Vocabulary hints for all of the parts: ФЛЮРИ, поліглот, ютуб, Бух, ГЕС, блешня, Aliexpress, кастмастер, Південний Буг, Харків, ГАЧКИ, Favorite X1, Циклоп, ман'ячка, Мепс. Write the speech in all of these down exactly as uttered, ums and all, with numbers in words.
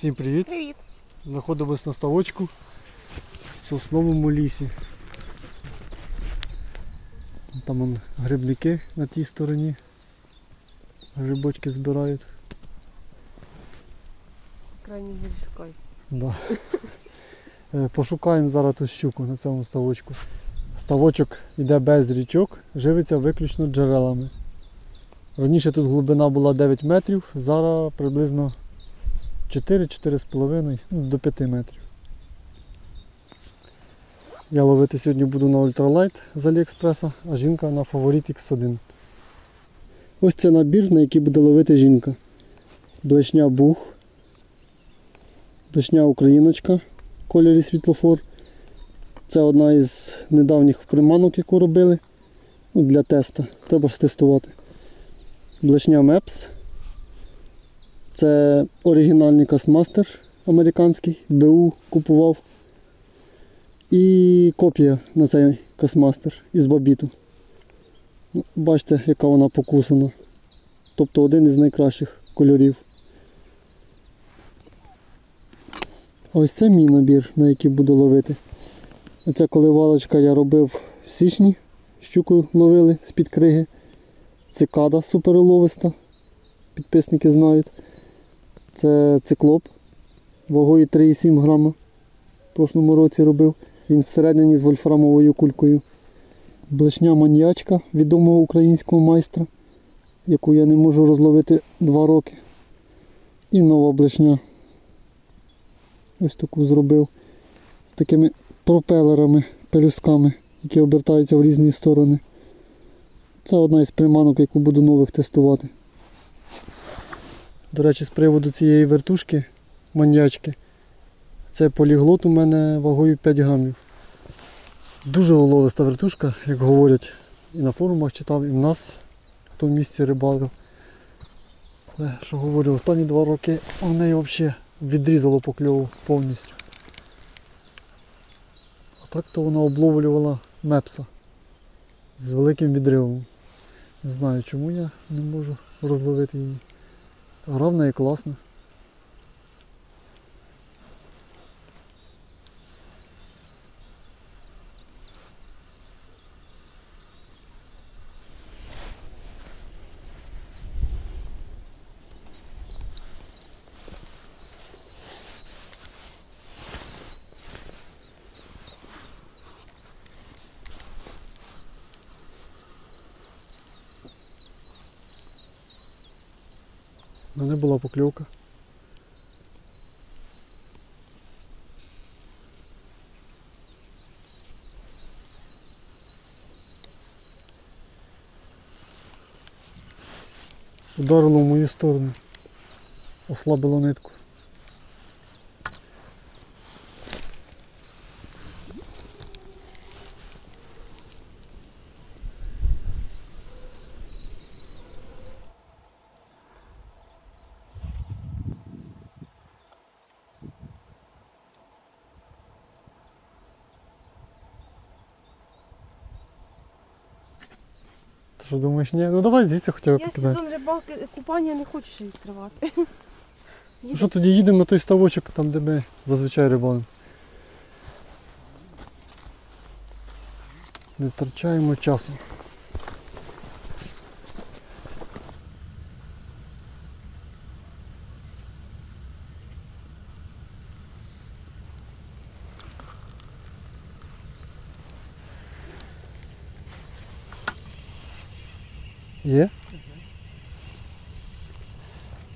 Всім привіт! Привіт! Знаходимось на ставочку в сосновому лісі. Там он, грибники на тій стороні. Грибочки збирають. Крайній гір шукай. Да. Пошукаємо зараз ту щуку на цьому ставочку. Ставочок йде без річок, живиться виключно джерелами. Раніше тут глибина була дев'ять метрів, зараз приблизно чотири-чотири з половиною, ну, до п'яти метрів. Я ловити сьогодні буду на ультралайт з Aliexpress, а жінка на Favorite ікс один. Ось це набір, на який буде ловити жінка. Блешня Бух, блешня Україночка в кольорі світлофор. Це одна із недавніх приманок, яку робили, ну, для теста, треба тестувати. Блешня Мепс. Це оригінальний кастмастер американський, БУ купував. І копія на цей кастмастер із бабіту. Бачите, яка вона покусана. Тобто один із найкращих кольорів. Ось це мій набір, на який буду ловити. Оця коливалочка я робив в січні. Щуку ловили з-під криги. Цикада суперуловиста. Підписники знають. Це циклоп вагою три і сім грама. В прошлому році робив. Він всередині з вольфрамовою кулькою. Блешня ман'ячка відомого українського майстра, яку я не можу розловити два роки. І нова блешня. Ось таку зробив. З такими пропелерами, пелюсками, які обертаються в різні сторони. Це одна із приманок, яку буду нових тестувати. До речі, з приводу цієї вертушки, ман'ячки, це поліглот у мене вагою п'ять грамів. Дуже уловиста вертушка, як говорять, і на форумах читав, і в нас, хто в місті рибалив. Але, що говорю, останні два роки в неї взагалі відрізало покльову повністю. А так то вона обловлювала мепса з великим відривом. Не знаю, чому я не можу розловити її. Гра в неї класна. У мене була покльовка. Ударило в мою сторону. Ослабило нитку. Що думаєш, ні? Ну давай звідси хоча б покидай. Я сезон рибалки, купання не хочу ще відкривати. Ну що, тоді їдемо на той ставочок, там де ми зазвичай рибалимо. Не втрачаємо часу. Є? Угу.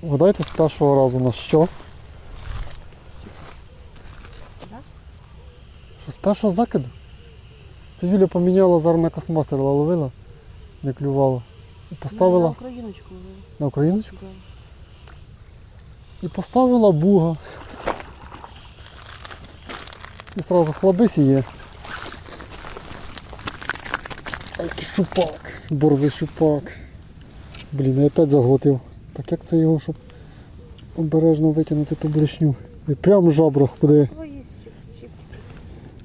Вгадайте з першого разу на що? Да? Що, з першого закиду? Це Юля поміняла зараз на кастмастер, ловила, не клювала. І поставила... На україночку ловила. На україночку? Да. І поставила буга. І одразу хлабись і є. Щупак, борзий щупак. Блін, я опять заглотив. Так як це його, щоб обережно витягнути ту блешню? І прямо в жабрах буде.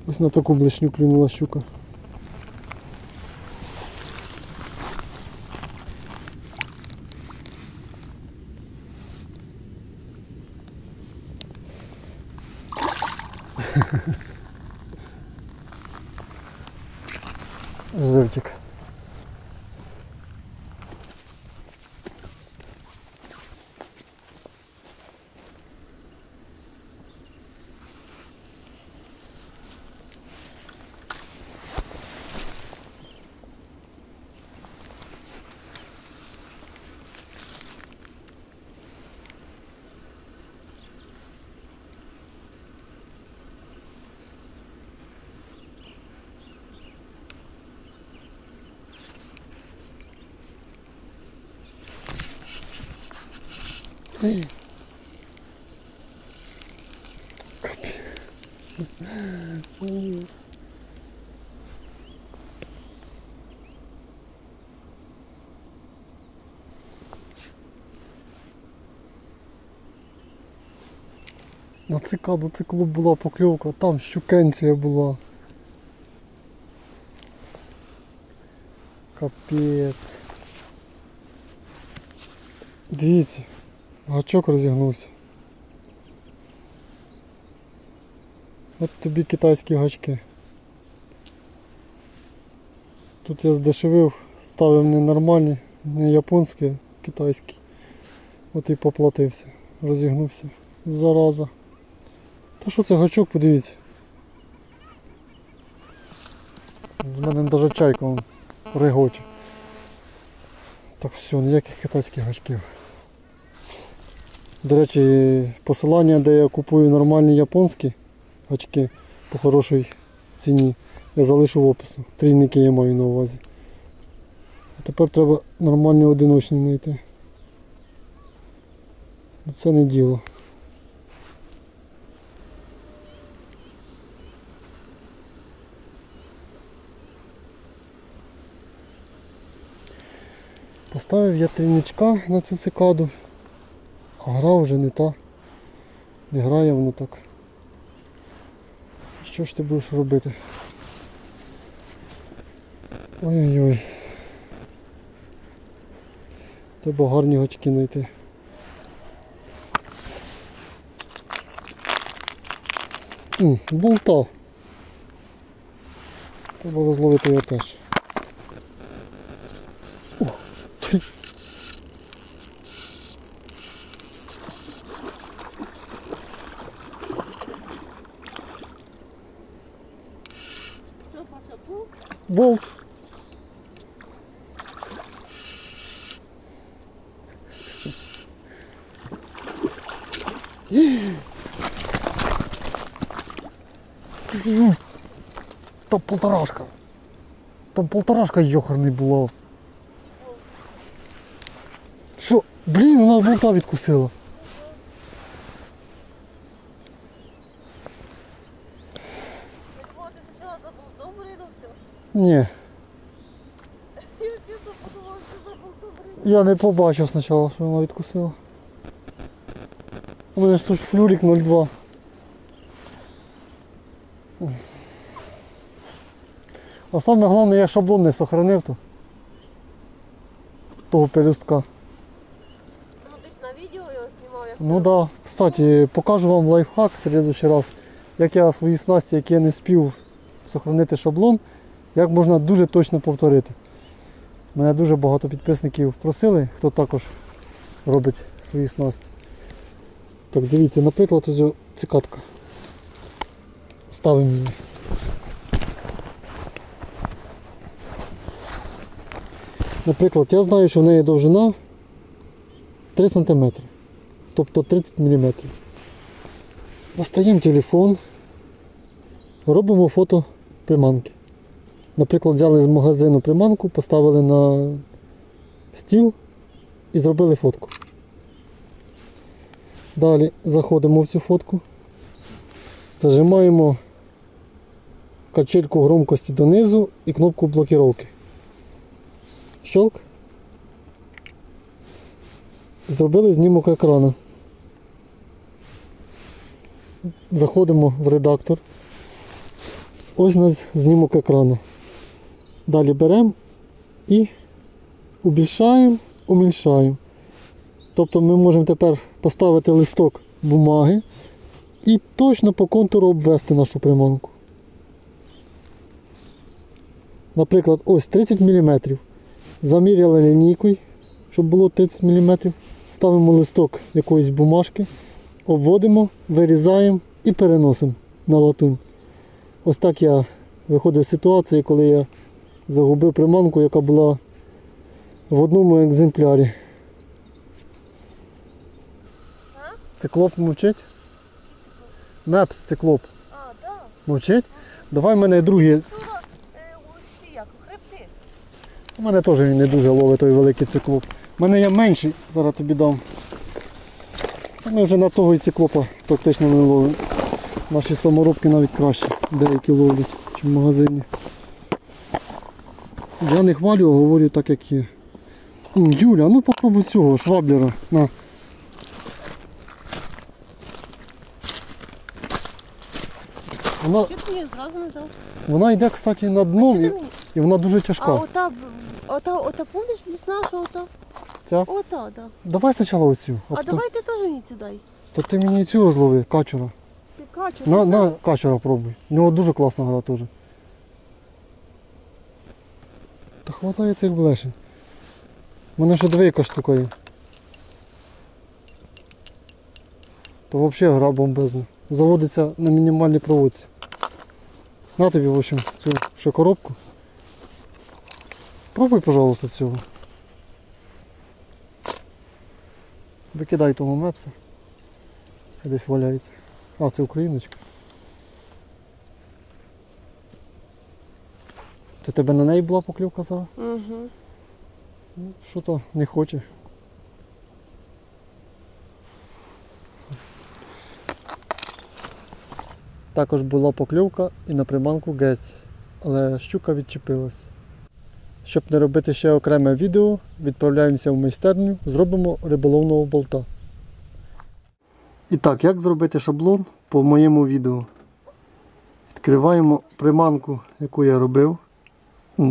Ось на таку блешню клюнула щука. Жовтик. На цикаду циклоп була покльовка, там щукенція була. Капець. Дивіться. Гачок розігнувся. От тобі китайські гачки. Тут я здешевив, ставив не нормальні, не японські, а китайські. От і поплатився, розігнувся. Зараза. Та що це гачок, подивіться. В мене навіть чайка регоче. Так все, ніяких китайських гачків. До речі, посилання, де я купую нормальні японські гачки по хорошій ціні, я залишу в описі. Трійники я маю на увазі. А тепер треба нормальні одиночні знайти. Це не діло. Поставив я трійничка на цю цикаду. А гра вже не та, не грає воно так. Що ж ти будеш робити? Ой-ой-ой. Треба гарні гачки знайти. Болта. Треба розловити його теж. О, ти. Болт. Там полторашка. Там полторашка йохарний була. Що? Блін, вона болта відкусила. Ні. Я не побачив спочатку, що вона відкусила. У мене ж тут флюрик нуль два. А саме головне, я шаблон не зберігав то. Того пелюстка. Ну ти ж на відео його знімав, як... Ну так. Да. Кстати, покажу вам лайфхак в следующий раз, як я свої снасті, які я не встиг зберігати шаблон, як можна дуже точно повторити. Мене дуже багато підписників просили, хто також робить свої снасті. Так, дивіться, наприклад, ось цикадка. Ставимо її. Наприклад, я знаю, що в неї довжина три сантиметри. Тобто тридцять міліметрів. Достаємо телефон. Робимо фото приманки. Наприклад, взяли з магазину приманку, поставили на стіл і зробили фотку. Далі заходимо в цю фотку, зажимаємо качельку громкості донизу і кнопку блокіровки. Щелк. Зробили знімок екрану. Заходимо в редактор. Ось у нас знімок екрану. Далі беремо і убільшаємо, умільшаємо. Тобто ми можемо тепер поставити листок бумаги і точно по контуру обвести нашу приманку. Наприклад, ось тридцять міліметрів. Заміряли лінійкою, щоб було тридцять міліметрів. Ставимо листок якоїсь бумажки, обводимо, вирізаємо і переносимо на латунь. Ось так я виходив з ситуації, коли я загубив приманку, яка була в одному екземплярі. Циклоп мовчить? Мепс циклоп. А, да. Мовчить? Давай в мене другі. У мене теж він не дуже ловить той великий циклоп. У мене є менший, зараз тобі дам. Ми вже на того і циклопа практично не ловимо. Наші саморобки навіть краще деякі ловлять, ніж в магазині. Я не хвалю, а говорю так, як є. Юля, ну попробуй цього шваблера. На. Вона... вона йде, кстати, на дно і... і вона дуже тяжка. А ота, ота, ота помніш, блісна, що ота? Ця? Ота, да. Давай спочатку оцю. А, а та... давай ти теж мені цю дай. Та ти мені цю злови, качера. Ти качера? На, на качера пробуй. У нього дуже класна гра теж. Та хватає цих блешень. У мене ще двійка штука є. То взагалі гра бомбезна. Заводиться на мінімальній проводці. На тобі, в общем, цю ще коробку. Пробуй, пожалуйста, цього. Викидай тому мепса. Десь валяється. А, це україночка. Це тебе на неї була покльовка зараз? Угу. Що-то не хоче. Також була покльовка і на приманку гець, але щука відчепилась. Щоб не робити ще окреме відео, відправляємося в майстерню, зробимо риболовного болта. І так, як зробити шаблон по моєму відео? Відкриваємо приманку, яку я робив.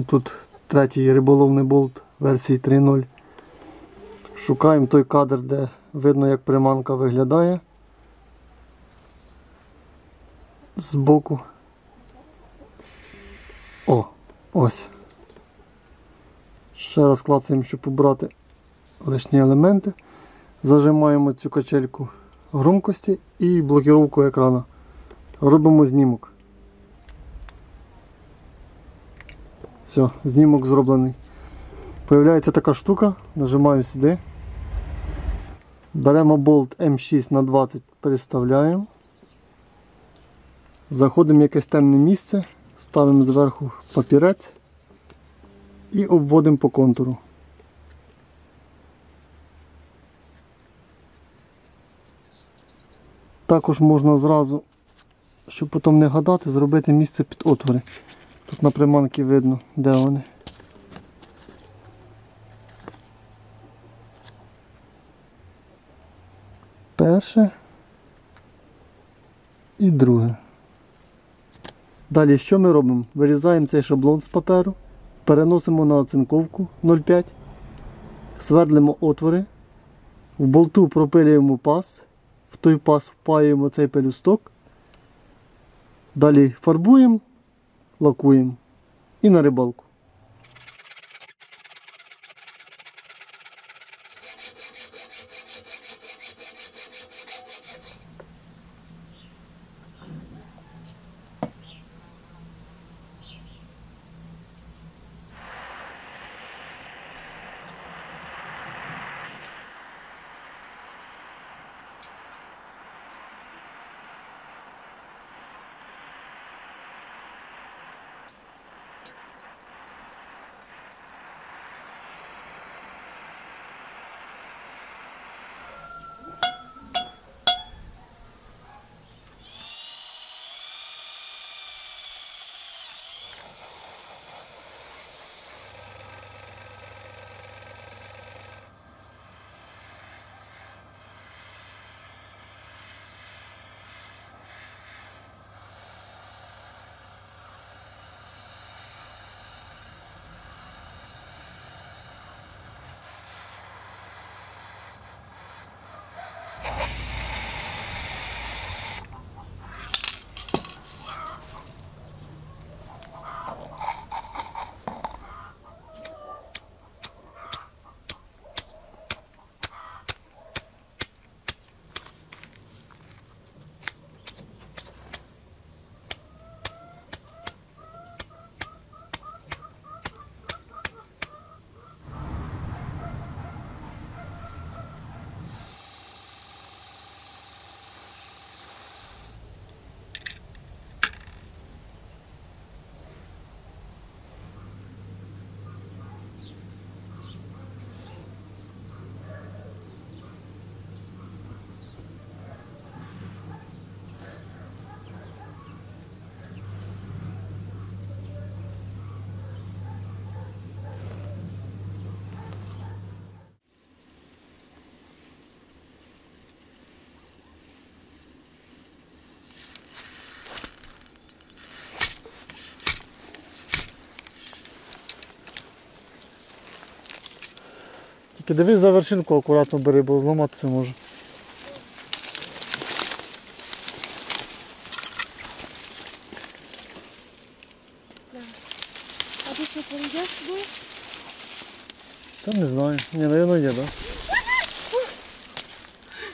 Тут третій риболовний болт версії три нуль. Шукаємо той кадр, де видно, як приманка виглядає. Збоку. О, ось. Ще раз клацаємо, щоб убрати лишні елементи. Зажимаємо цю качельку громкості і блокіровку екрану. Робимо знімок. Все, знімок зроблений. Появляється така штука, нажимаю сюди. Беремо болт М шість на двадцять, переставляємо. Заходимо в якесь темне місце, ставимо зверху папірець і обводимо по контуру. Також можна зразу, щоб потім не гадати, зробити місце під отвори. Тут на приманці видно, де вони. Перше і друге. Далі що ми робимо? Вирізаємо цей шаблон з паперу, переносимо на оцинковку нуль п'ять, свердлимо отвори, в болту пропилюємо паз, в той паз впаюємо цей пелюсток, далі фарбуємо, лакуємо і на рибалку. Тільки дивись за вершинку, акуратно бери, бо зламатися може. А ти що, поведеш сюди? Та не знаю. Ні, навірно є, так?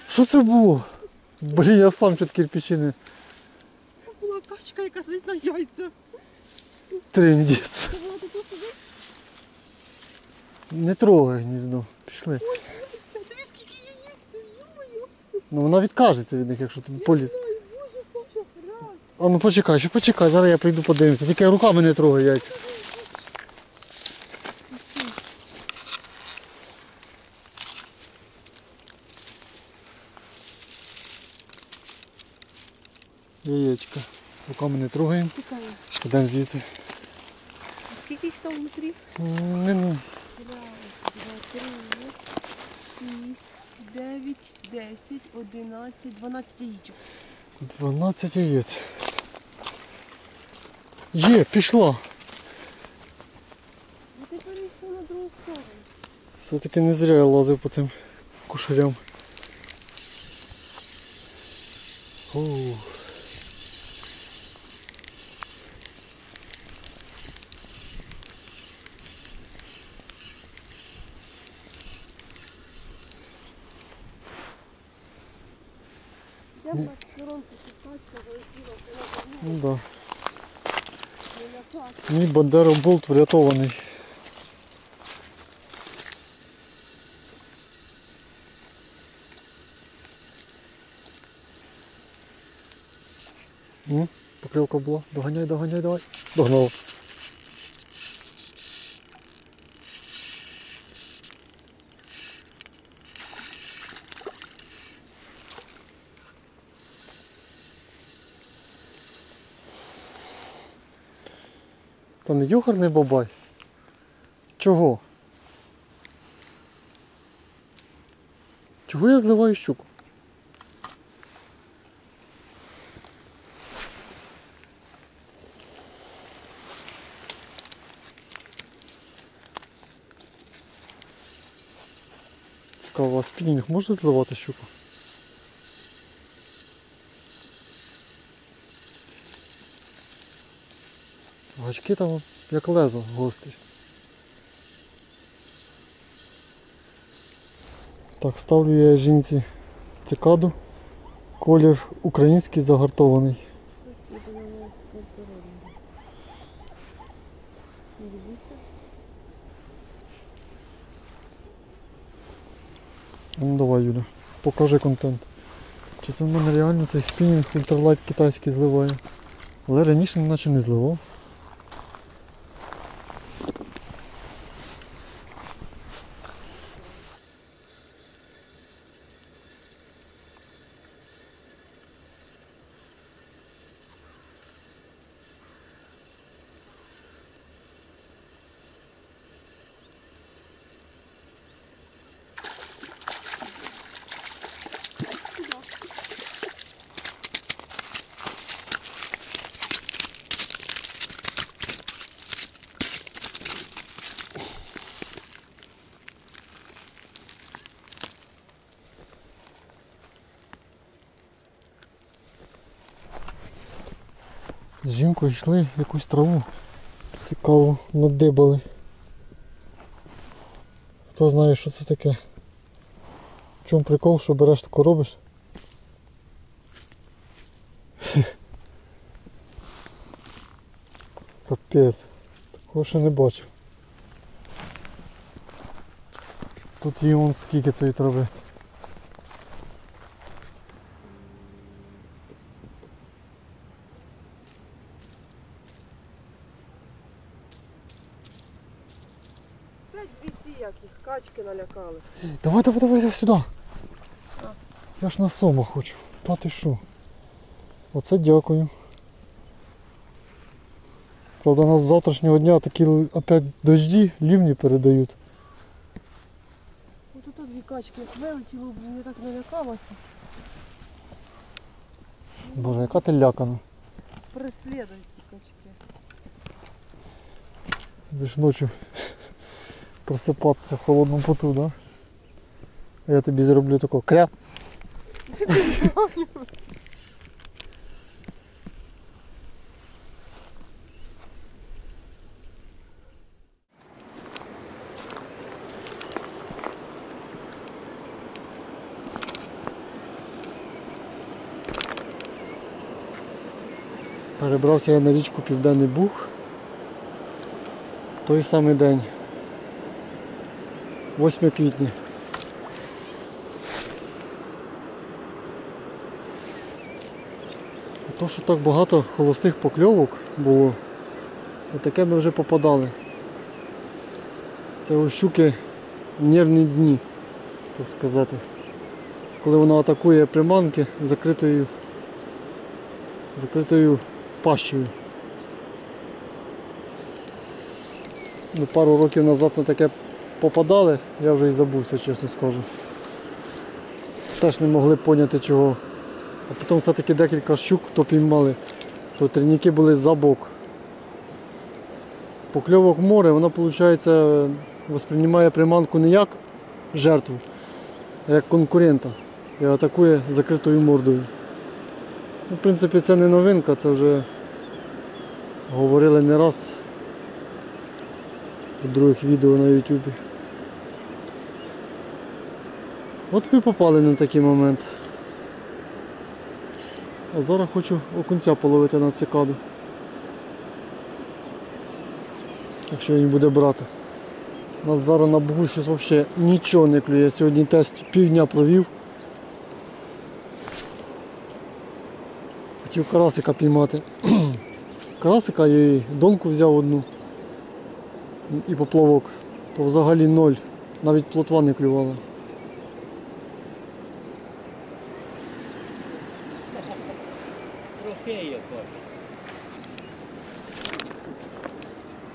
Що це було? Блін, я сам чуть кирпичі не... Це була качка, яка сидить на яйцях. Трендець. Не трогай гніздо, пішли. Ой, дивіться, дивіться, скільки яєць, йо-моє. Ну вона відкажеться від них, якщо тобі поліз. Я знаю, боже, хочу, раз. А ну почекай, ще почекай, зараз я прийду подивимося. Тільки руками не трогай яйця. Яєчка. Руками не трогаємо. Підемо звідси. А скільки їх там внутрі? Не... два, три, шість, дев'ять, десять, одинадцять, дванадцять яєчок. дванадцять яєць. Є, пішло. А тепер пішла на другу сторону. Все-таки не зря я лазив по цим кушарям. Оу. Ну да. Мій бандероболт врятований. Ну, покльовка була. Доганяй, доганяй, давай. Догнала. Та не юхарний бабай? Чого? Чого я зливаю щуку? Цікаво, а спінінг може зливати щуку? Гачки там як лезо гострі. Так, ставлю я жінці цикаду. Колір український загартований. Ну давай, Юля, покажи контент. Чи це в мене реально цей спінінг ультралайт китайський зливає? Але раніше наче не зливав. З жінкою йшли, якусь траву цікаву надибали. Хто знає, що це таке? В чому прикол, що береш таку робиш? Капець, такого ще не бачив. Тут є вон скільки цієї трави. Налякали. Давай, давай, давай, давай сюди. А? Я ж на сома хочу. Та ти що? Оце дякую. Правда, у нас з завтрашнього дня такі опять дожді, лівні передають. Ось тут дві качки як вилетіли, я так налякалася. Боже, яка ти лякана. Переслідують ті качки. Будеш ночі просипатися в холодному поту, да? Я тобі зроблю такого кря. Перебрався я на річку Південний Буг той самий день, восьме квітня. А то, що так багато холостих покльовок було, на таке ми вже попадали. Це у щуки нервні дні, так сказати. Це коли вона атакує приманки закритою, закритою пащею. Ми пару років назад на таке попадали, я вже і забувся, чесно скажу. Теж не могли поняти чого. А потім все-таки декілька щук то піймали, то трійники були за бок. Покльовок море, вона, виходить, сприймає приманку не як жертву, а як конкурента і атакує закритою мордою. В принципі, це не новинка, це вже говорили не раз в других відео на ютубі. От ми попали на такий момент. А зараз хочу окунця половити на цикаду, якщо він буде брати. У нас зараз на Бугу щось взагалі нічого не клює. Сьогодні тест півдня провів. Хотів карасика піймати. Карасика я і донку взяв одну і поплавок, то взагалі ноль, навіть плотва не клювала.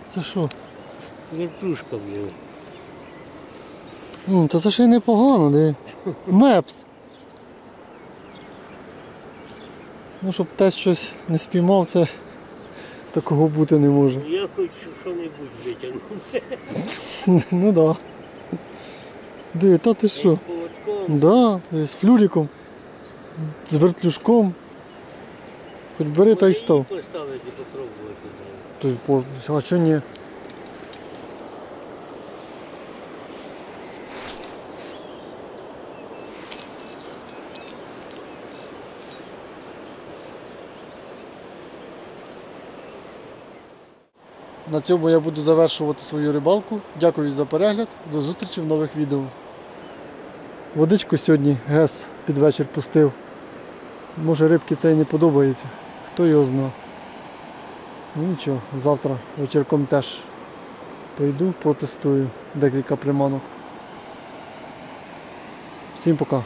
Це що? Вертушка, блін. Та це ще й непогано, де? Мепс. Ну, щоб те щось не спіймав, це такого бути не може. Я хочу що-небудь витягнути. Ну да. Диви, та ти що? Да, з флюриком, з вертлюжком. Хоч бери та й став. А що ні? На цьому я буду завершувати свою рибалку. Дякую за перегляд. До зустрічі в нових відео. Водичку сьогодні ГЕС під вечір пустив. Може рибки це і не подобається. Хто його знає. Ну нічого, завтра вечірком теж прийду, протестую декілька приманок. Всім пока.